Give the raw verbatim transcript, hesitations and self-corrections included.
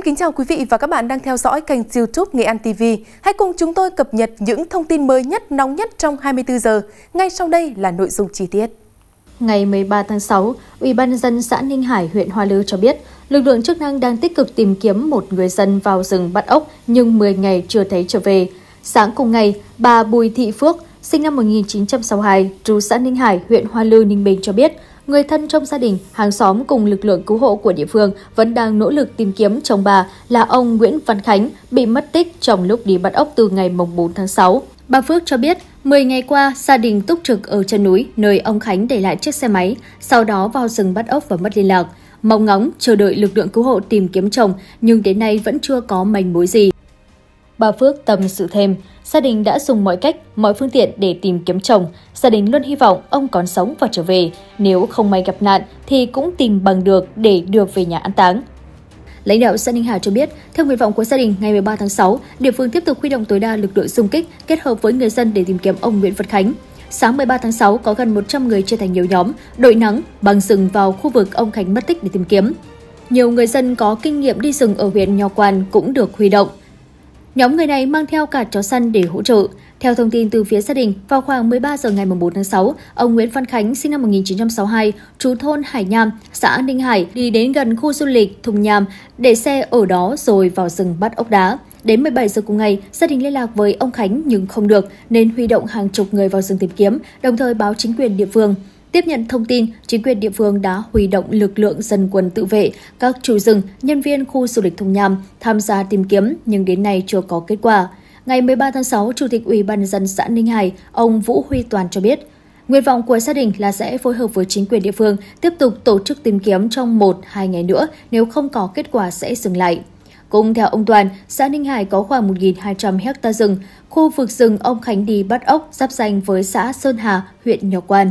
Xin kính chào quý vị và các bạn đang theo dõi kênh YouTube Nghệ An ti vi. Hãy cùng chúng tôi cập nhật những thông tin mới nhất, nóng nhất trong hai mươi tư giờ. Ngay sau đây là nội dung chi tiết. Ngày mười ba tháng sáu, Ủy ban nhân dân xã Ninh Hải, huyện Hoa Lư cho biết, lực lượng chức năng đang tích cực tìm kiếm một người dân vào rừng bắt ốc nhưng mười ngày chưa thấy trở về. Sáng cùng ngày, bà Bùi Thị Phước, sinh năm một nghìn chín trăm sáu mươi hai, trú xã Ninh Hải, huyện Hoa Lư, Ninh Bình cho biết, người thân trong gia đình, hàng xóm cùng lực lượng cứu hộ của địa phương vẫn đang nỗ lực tìm kiếm chồng bà là ông Nguyễn Văn Khánh bị mất tích trong lúc đi bắt ốc từ ngày bốn tháng sáu. Bà Phước cho biết, mười ngày qua, gia đình túc trực ở chân núi nơi ông Khánh để lại chiếc xe máy, sau đó vào rừng bắt ốc và mất liên lạc. Mong ngóng chờ đợi lực lượng cứu hộ tìm kiếm chồng nhưng đến nay vẫn chưa có manh mối gì. Bà Phước tâm sự thêm, gia đình đã dùng mọi cách, mọi phương tiện để tìm kiếm chồng. Gia đình luôn hy vọng ông còn sống và trở về. Nếu không may gặp nạn thì cũng tìm bằng được để đưa về nhà an táng. Lãnh đạo xã Ninh Hải cho biết, theo nguyện vọng của gia đình, ngày mười ba tháng sáu, địa phương tiếp tục huy động tối đa lực lượng xung kích kết hợp với người dân để tìm kiếm ông Nguyễn Văn Khánh. Sáng mười ba tháng sáu, có gần một trăm người chia thành nhiều nhóm, đội nắng, băng rừng vào khu vực ông Khánh mất tích để tìm kiếm. Nhiều người dân có kinh nghiệm đi rừng ở huyện Nho Quan cũng được huy động. Nhóm người này mang theo cả chó săn để hỗ trợ. Theo thông tin từ phía gia đình, vào khoảng mười ba giờ ngày bốn tháng sáu, ông Nguyễn Văn Khánh sinh năm một nghìn chín trăm sáu mươi hai, trú thôn Hải Nham, xã Ninh Hải đi đến gần khu du lịch Thung Nham, để xe ở đó rồi vào rừng bắt ốc đá. Đến mười bảy giờ cùng ngày, gia đình liên lạc với ông Khánh nhưng không được nên huy động hàng chục người vào rừng tìm kiếm, đồng thời báo chính quyền địa phương. Tiếp nhận thông tin, chính quyền địa phương đã huy động lực lượng dân quân tự vệ, các chủ rừng, nhân viên khu du lịch Thung Nham tham gia tìm kiếm nhưng đến nay chưa có kết quả. Ngày mười ba tháng sáu, Chủ tịch Ủy ban nhân dân xã Ninh Hải, ông Vũ Huy Toàn cho biết, nguyện vọng của gia đình là sẽ phối hợp với chính quyền địa phương tiếp tục tổ chức tìm kiếm trong một đến hai ngày nữa, nếu không có kết quả sẽ dừng lại. Cũng theo ông Toàn, xã Ninh Hải có khoảng một nghìn hai trăm héc ta rừng, khu vực rừng ông Khánh đi bắt ốc giáp danh với xã Sơn Hà, huyện Nho Quan.